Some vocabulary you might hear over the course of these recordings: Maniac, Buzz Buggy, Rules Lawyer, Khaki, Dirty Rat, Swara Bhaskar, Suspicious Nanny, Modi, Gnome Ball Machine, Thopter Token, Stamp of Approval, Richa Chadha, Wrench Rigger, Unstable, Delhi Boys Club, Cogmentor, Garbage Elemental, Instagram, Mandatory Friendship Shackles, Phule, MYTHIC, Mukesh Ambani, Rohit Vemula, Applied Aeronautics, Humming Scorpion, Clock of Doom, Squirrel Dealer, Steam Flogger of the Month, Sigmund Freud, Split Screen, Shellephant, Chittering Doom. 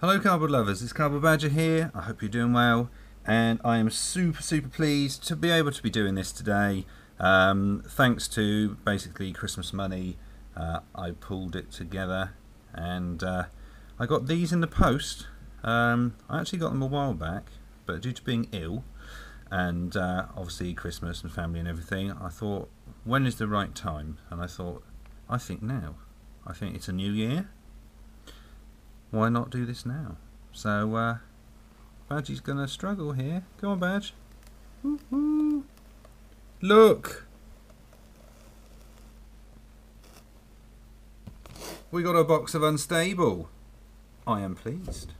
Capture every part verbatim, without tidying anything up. Hello cardboard lovers, it's Cardboard Badger here, I hope you're doing well, and I am super super pleased to be able to be doing this today. Um, thanks to basically Christmas money, uh, I pulled it together and uh, I got these in the post. um, I actually got them a while back, but due to being ill and uh, obviously Christmas and family and everything, I thought, when is the right time? And I thought, I think now. I think it's a new year. Why not do this now? So, uh, Badgie's gonna struggle here. Come on, Badge. Woo-hoo. Look! We got a box of Unstable. I am pleased.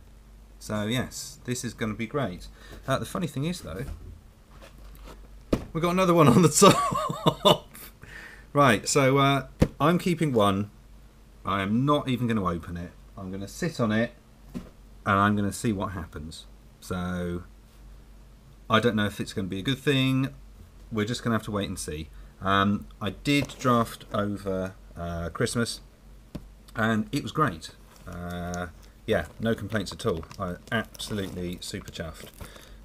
So, yes, this is gonna be great. Uh, the funny thing is, though, we got another one on the top. Right, so, uh, I'm keeping one. I am not even gonna open it. I'm going to sit on it and I'm going to see what happens. So I don't know if it's going to be a good thing. We're just going to have to wait and see. Um, I did draft over uh, Christmas and it was great. Uh, yeah, no complaints at all. I absolutely super chuffed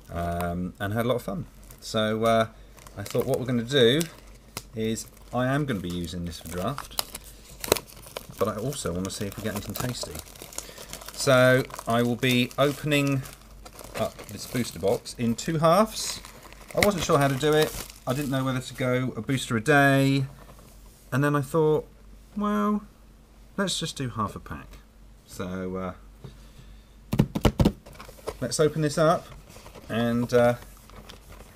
um, and had a lot of fun. So uh, I thought what we're going to do is I am going to be using this for draft. But I also want to see if we get anything tasty. So I will be opening up this booster box in two halves. I wasn't sure how to do it. I didn't know whether to go a booster a day. And then I thought, well, let's just do half a pack. So uh, let's open this up and uh,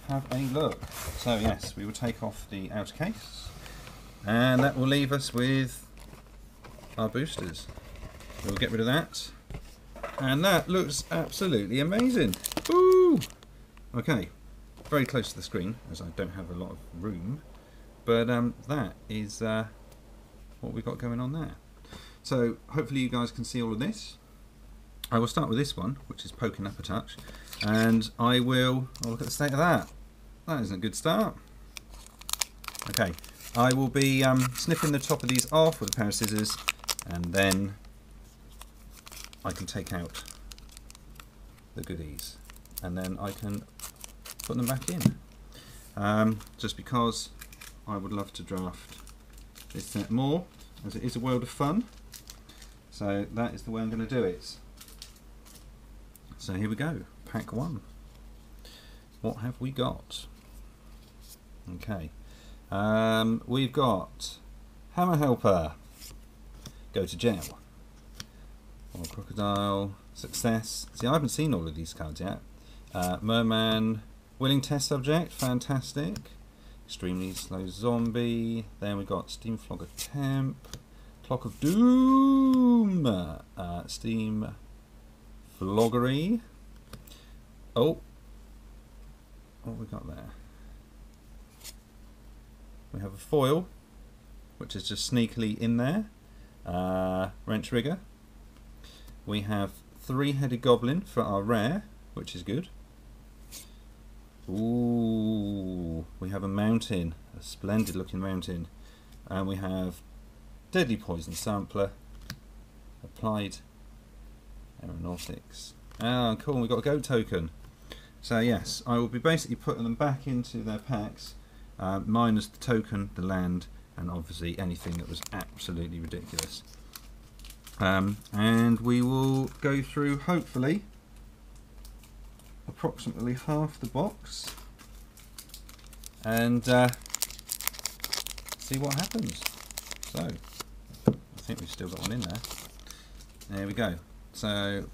have a look. So yes, we will take off the outer case. And that will leave us with our boosters. We'll get rid of that. And that looks absolutely amazing. Ooh! Okay, very close to the screen as I don't have a lot of room. But um, that is uh, what we've got going on there. So hopefully you guys can see all of this. I will start with this one, which is poking up a touch. And I will I'll look at the state of that. That isn't a good start. Okay, I will be um, snipping the top of these off with a pair of scissors. And then I can take out the goodies and then I can put them back in. Um, just because I would love to draft this set more, as it is a world of fun. So that is the way I'm going to do it. So here we go, pack one. What have we got? Okay, um, we've got Hammer Helper. Go to jail. Or crocodile. Success. See, I haven't seen all of these cards yet. Uh, merman. Willing test subject. Fantastic. Extremely slow zombie. Then we got Steam Flogger Temp. Clock of Doom. Uh, Steam Floggery. Oh. What have we got there? We have a foil, which is just sneakily in there. Uh, Wrench Rigger. We have Three-Headed Goblin for our rare, which is good. Ooh, we have a mountain, a splendid looking mountain. And we have Deadly Poison Sampler, Applied Aeronautics. Ah, cool, we've got a goat token. So yes, I will be basically putting them back into their packs, uh, minus the token, the land, and obviously anything that was absolutely ridiculous. Um, and we will go through, hopefully, approximately half the box and uh, see what happens. So, I think we've still got one in there. There we go. So,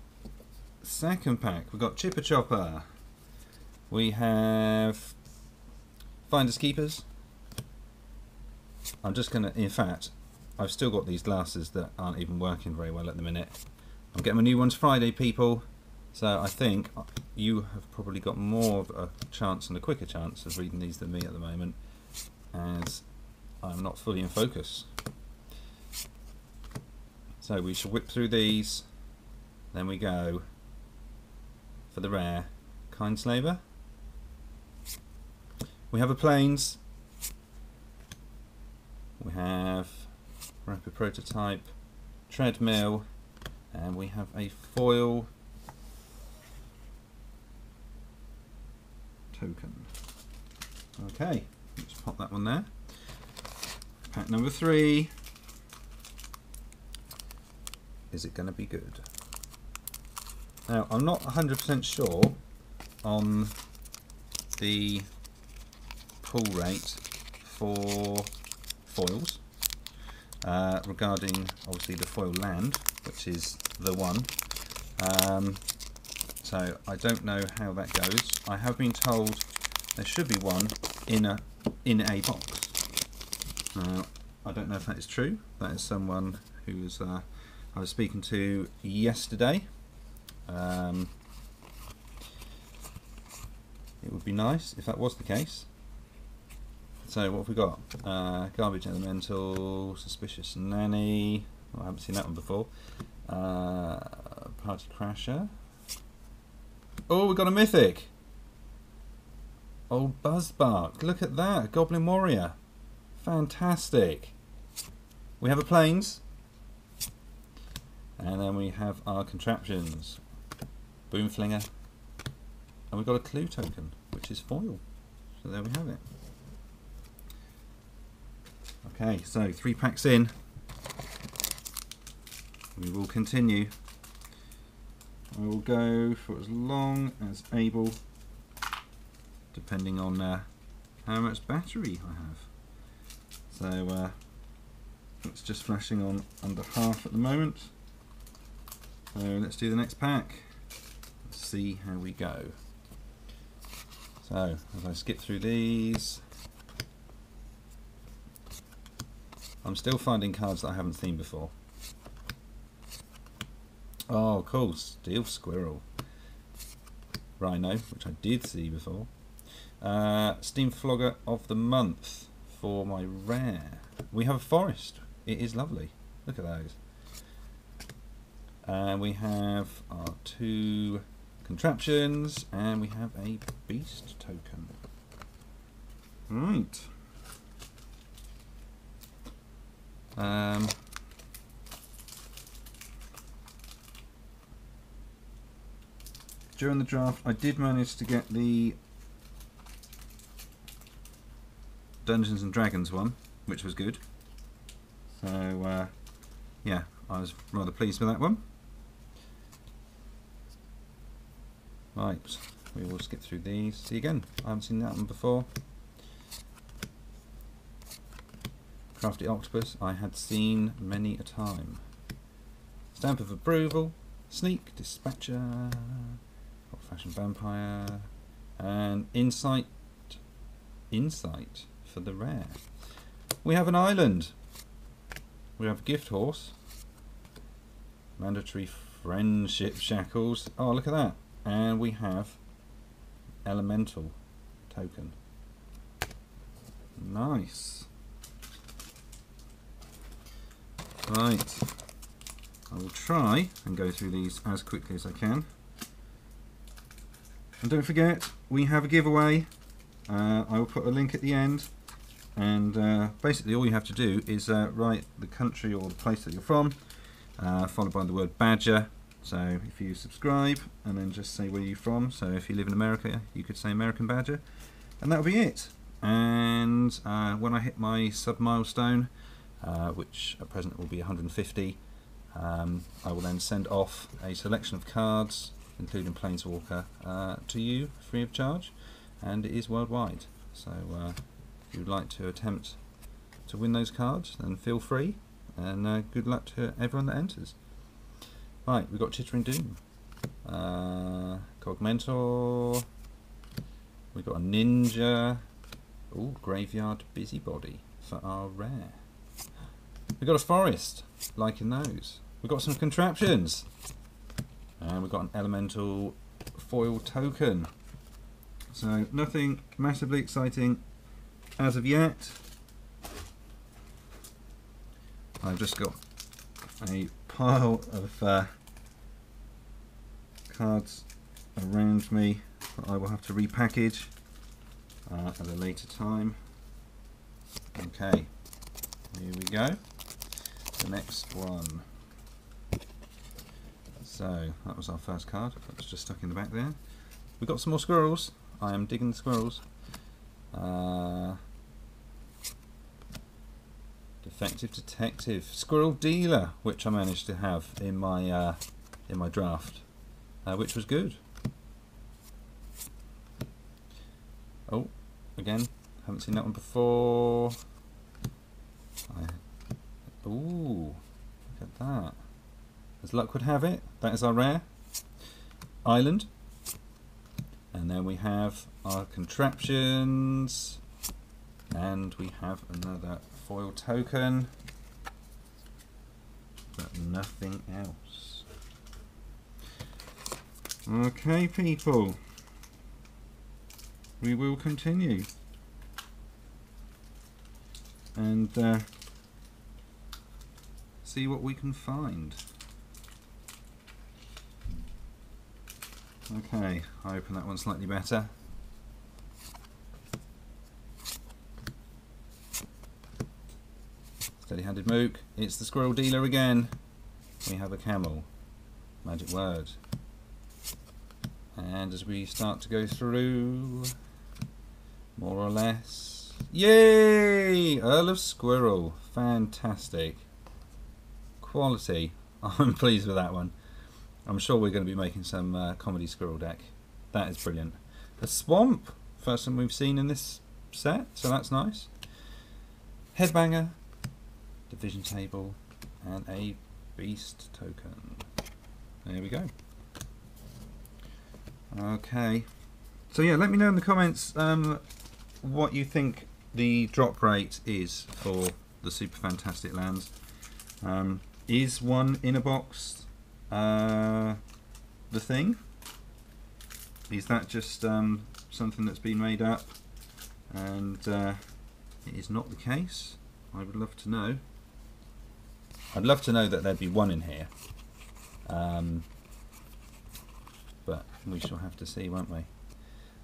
second pack, we've got Chipper Chopper. We have Finders Keepers. I'm just going to, in fact, I've still got these glasses that aren't even working very well at the minute. I'm getting my new ones Friday, people, so I think you have probably got more of a chance and a quicker chance of reading these than me at the moment, as I'm not fully in focus. So we shall whip through these, then we go for the rare Kindslaver. We have a planes. We have Rapid Prototype, Treadmill, And we have a foil token. Okay, let's pop that one there. Pack number three. Is it going to be good? Now, I'm not one hundred percent sure on the pull rate for foils uh, regarding obviously the foil land, which is the one. Um, so I don't know how that goes. I have been told there should be one in a in a box. Now I don't know if that is true. That is someone who was uh, I was speaking to yesterday. Um, it would be nice if that was the case. So what have we got? Uh, Garbage Elemental, Suspicious Nanny. Well, I haven't seen that one before. Uh, Party Crasher. Oh, we got a mythic. Old Buzzbark. Look at that, Goblin Warrior. Fantastic. We have a planes. And then we have our contraptions. Boomflinger. And we've got a clue token, which is foil. So there we have it. Okay, so three packs in. We will continue. I will go for as long as able, depending on uh, how much battery I have. So uh, it's just flashing on under half at the moment. So let's do the next pack. Let's see how we go. So as I skip through these, I'm still finding cards that I haven't seen before. Oh, cool, Steel Squirrel. Rhino, which I did see before. Uh, Steam Flogger of the Month for my rare. We have a forest. It is lovely. Look at those. Uh, we have our two contraptions, and we have a beast token. Right. Um, during the draft, I did manage to get the Dungeons and Dragons one, which was good. So, uh, yeah, I was rather pleased with that one. Right, we will skip through these. See again, I haven't seen that one before. Crafty Octopus, I had seen many a time. Stamp of Approval, Sneak Dispatcher, Old-Fashioned Vampire, and Insight. Insight for the rare. We have an island. We have Gift Horse. Mandatory Friendship Shackles. Oh, look at that. And we have Elemental token. Nice. Right. I will try and go through these as quickly as I can. And don't forget, we have a giveaway. Uh, I will put a link at the end. And uh, basically all you have to do is uh, write the country or the place that you're from, Uh, followed by the word badger. So if you subscribe and then just say where you're from, so if you live in America you could say American Badger, and that'll be it. And uh, when I hit my sub milestone, uh, which at present will be one hundred fifty, um, I will then send off a selection of cards including Planeswalker uh, to you free of charge, and it is worldwide. So uh, if you'd like to attempt to win those cards, then feel free. And uh, good luck to everyone that enters. Right, we've got Chittering Doom, uh, Cogmentor, we've got a Ninja, ooh, Graveyard Busybody for our rare. We've got a Forest, liking those. We've got some Contraptions, and we've got an Elemental Foil Token. So nothing massively exciting as of yet. I've just got a pile of uh, cards around me that I will have to repackage uh, at a later time. Okay, here we go. The next one. So that was our first card. That was just stuck in the back there. We got some more squirrels. I am digging the squirrels. Uh, Defective Detective, Squirrel Dealer, which I managed to have in my uh, in my draft, uh, which was good. Oh, again, haven't seen that one before. I, ooh, look at that. As luck would have it, that is our rare. Island. And then we have our contraptions. And we have another foil token. But nothing else. Okay, people. We will continue. And uh, see what we can find. Okay, I open that one slightly better. Steady Handed Mook, it's the Squirrel Dealer again. We have a camel. Magic word. And as we start to go through, more or less. Yay! Earl of Squirrel. Fantastic. Quality. I'm pleased with that one. I'm sure we're going to be making some uh, comedy squirrel deck. That is brilliant. The Swamp, first one we've seen in this set, so that's nice. Headbanger, division table, and a beast token. There we go. Okay. So yeah, let me know in the comments um, what you think the drop rate is for the Super Fantastic Lands. Um, is one in a box Uh, the thing? Is that just um, something that's been made up? And uh, it is not the case. I would love to know. I'd love to know that there'd be one in here. Um, but we shall have to see, won't we?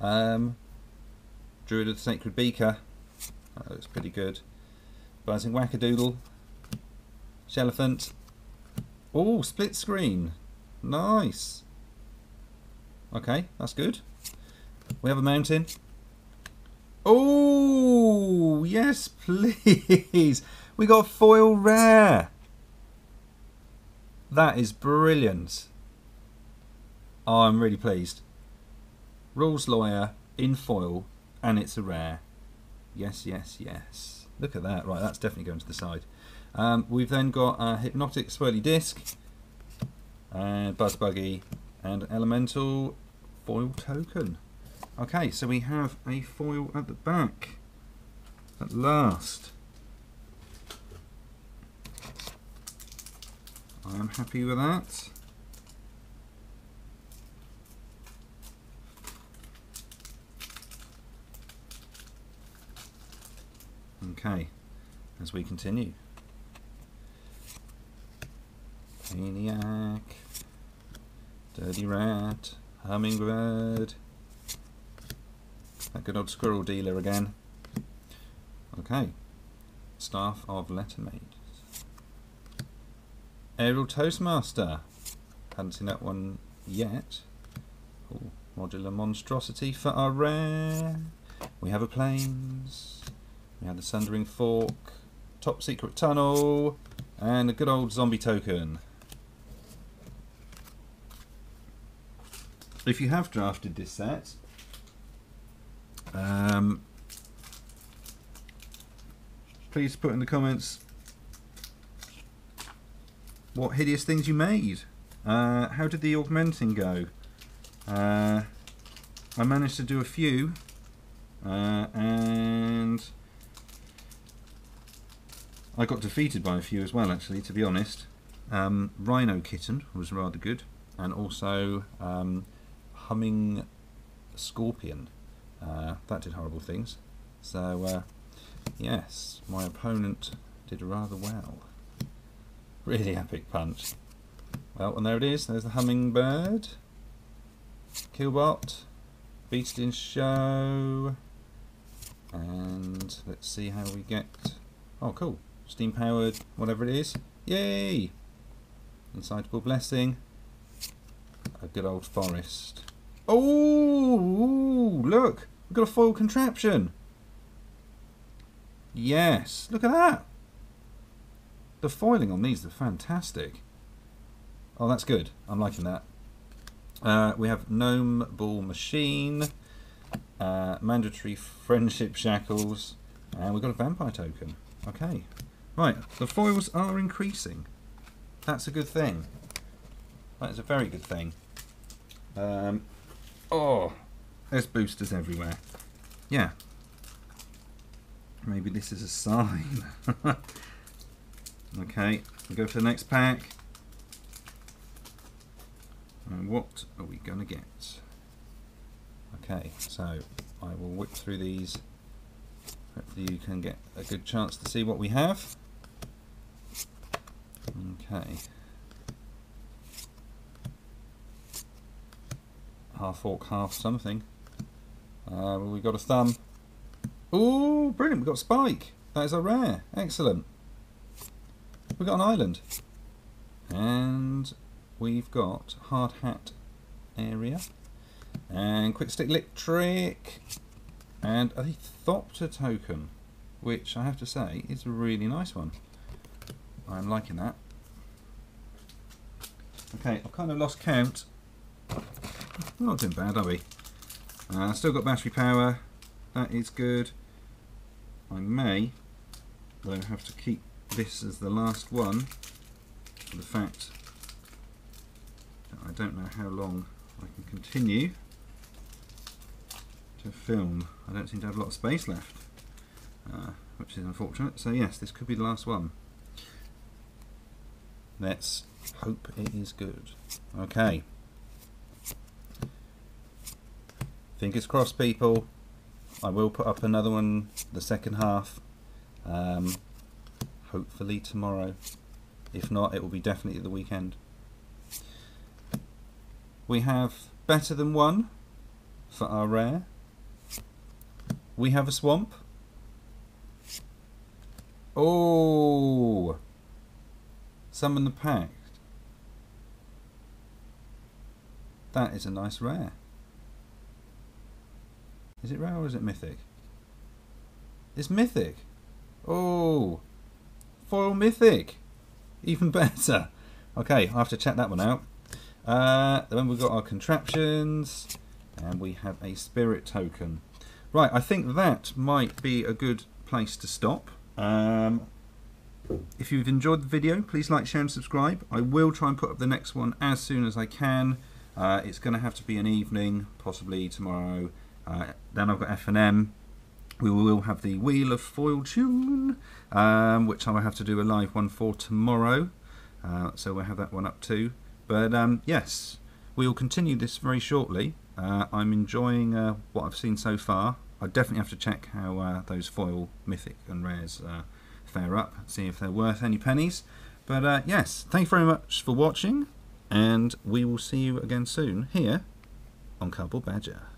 Um, Druid of the Sacred Beaker. That looks pretty good. Buzzing Wackadoodle. Shellephant. Oh, split screen. Nice. Okay, that's good. We have a mountain. Oh, yes, please. We got foil rare. That is brilliant. Oh, I'm really pleased. Rules Lawyer in foil, and it's a rare. Yes, yes, yes. Look at that. Right, that's definitely going to the side. Um, we've then got a Hypnotic Swirly Disc, and Buzz Buggy, and an Elemental foil token. Okay, so we have a foil at the back, at last. I'm happy with that. Okay, as we continue. Maniac, Dirty Rat, Hummingbird, that good old Squirrel Dealer again. Okay, Staff of Lettermaids. Aerial Toastmaster, hadn't seen that one yet. Ooh, Modular Monstrosity for our rare. We have a Plains, we have the Sundering Fork, Top Secret Tunnel, and a good old zombie token. If you have drafted this set, um, please put in the comments what hideous things you made. Uh, how did the augmenting go? Uh, I managed to do a few, uh, and I got defeated by a few as well, actually, to be honest. Um, Rhino Kitten was rather good, and also um, Humming Scorpion. Uh, that did horrible things. So, uh, yes, my opponent did rather well. Really epic punch. Well, and there it is. There's the Hummingbird. Killbot. Beast in Show. And let's see how we get... Oh, cool. Steam powered, whatever it is. Yay! Insightable Blessing. a good old forest. Oh, look, we've got a foil contraption. Yes, look at that. The foiling on these are fantastic. Oh, that's good. I'm liking that. Uh, we have Gnome Ball Machine, uh, Mandatory Friendship Shackles, and we've got a Vampire Token. Okay. Right, the foils are increasing. That's a good thing. That is a very good thing. Um, oh, there's boosters everywhere. Yeah. Maybe this is a sign. Okay, we'll go for the next pack. And what are we going to get? Okay, so I will whip through these. Hopefully you can get a good chance to see what we have. Okay. Half orc, half something. Uh, well, we got a thumb. Oh, brilliant! We got Spike. That is a rare. Excellent. We got an island, and we've got hard hat area, and quick stick electric, and a Thopter token, which I have to say is a really nice one. I'm liking that. Okay, I've kind of lost count. We're not doing bad, are we? Uh, still got battery power. That is good. I may, though, have to keep this as the last one for the fact that I don't know how long I can continue to film. I don't seem to have a lot of space left, uh, which is unfortunate. So yes, this could be the last one. Let's hope it is good. Okay. Fingers crossed, people. I will put up another one, the second half, um, hopefully tomorrow. If not, it will be definitely the weekend. We have Better Than One for our rare. We have a swamp. Oh! Summon the Pact. That is a nice rare. Is it rare or is it mythic? It's mythic. Oh, foil mythic. Even better. Okay, I have to check that one out. Uh, then we've got our contraptions, and we have a spirit token. Right, I think that might be a good place to stop. Um, If you've enjoyed the video, please like, share and subscribe. I will try and put up the next one as soon as I can. Uh, it's going to have to be an evening, possibly tomorrow. Uh, then I've got F and M. We will have the Wheel of Foil Tune, um, which I will have to do a live one for tomorrow. Uh, so we'll have that one up too. But um, yes, we will continue this very shortly. Uh, I'm enjoying uh, what I've seen so far. I definitely have to check how uh, those foil, mythic and rares uh, fare up, see if they're worth any pennies. But uh, yes, thank you very much for watching, and we will see you again soon here on Cardboard Badger.